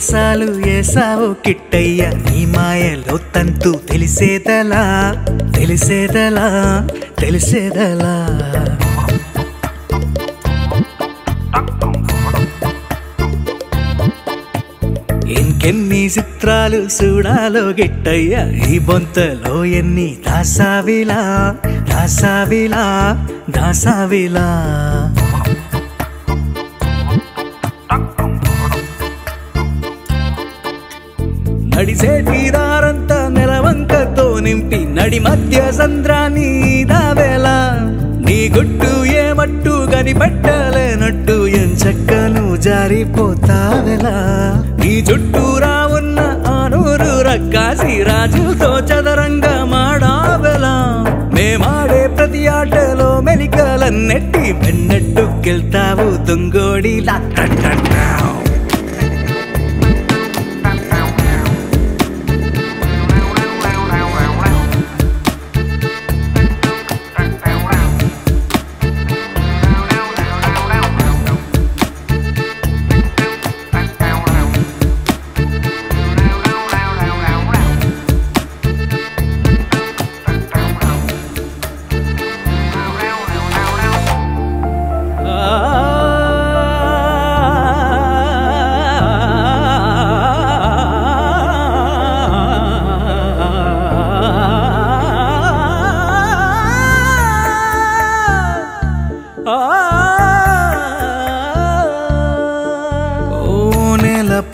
వేసాలు వేసావు కిట్టయ్య, నీ మాయలో తంతు తెలిసేదలా తెలిసేదలా తెలిసేదలా. ఎన్ని చిత్రాలు చూడాలో గిట్టయ్య, ఈ బొంతలో ఎన్ని దాసావిలా దాసావిలా దాసావిలా. నడిసేటి దారంతా నెలవంకతో నింపి నడి మధ్య సంద్రాన్ని దావేలా, నీ గుట్టు ఏమట్టు కనిపెట్టలేనట్టు ఎంచక్కను జారిపోతావెలా. నీ చుట్టూరా ఉన్న ఆ నూరు రక్కాసి రాజుతో చదరంగా మాడావెలా. మేమాడే ప్రతి ఆటలో మెలికలన్నెట్టి వెన్నట్టుకెళ్తావు దొంగోడిలా.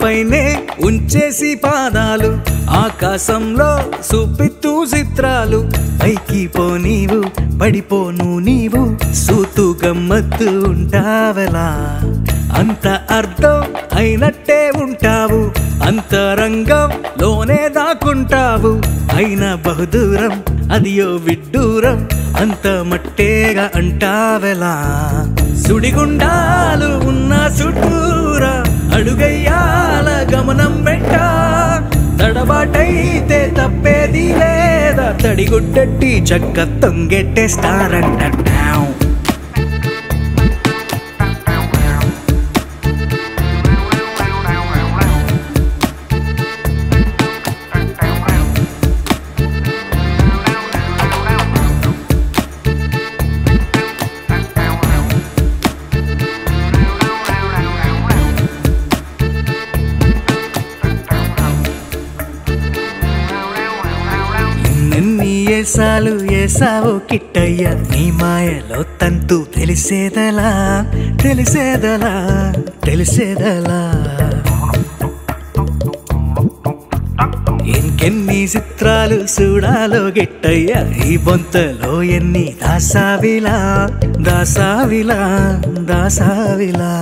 పైనే ఉంచేసి పాదాలు ఆకాశంలో చూపిత్తు చిత్రాలు, పైకి పో నీవు పడిపోను నీవు సూతు గమ్మత్తు ఉంటావలా. అంత అర్థం అయినట్టే ఉంటావు, అంతరంగం లోనే దాక్కుంటావు, అయినా బహుదూరం అదియో విడ్డూరం అంత మట్టేగా అంటావెలా. సుడిగుండాలు ఉన్న చుట్టూరా అడుగయ్యాల గమనం వెంట, తడబాటైతే తప్పేది లేదా తడిగుడ్డట్టి చక్క తొంగెట్టేస్తారంట. ఏసాలు ఏసావు కిట్టయ్య, నీ మాయలో తంతు తెలిసేదలా తెలిసేదలా తెలిసేదలా. ఇంకెన్ని చిత్రాలు చూడాలో గిట్టయ్య, ఈ బొంతలో ఎన్ని దాసావిలా దాసావిలా దాసావిలా.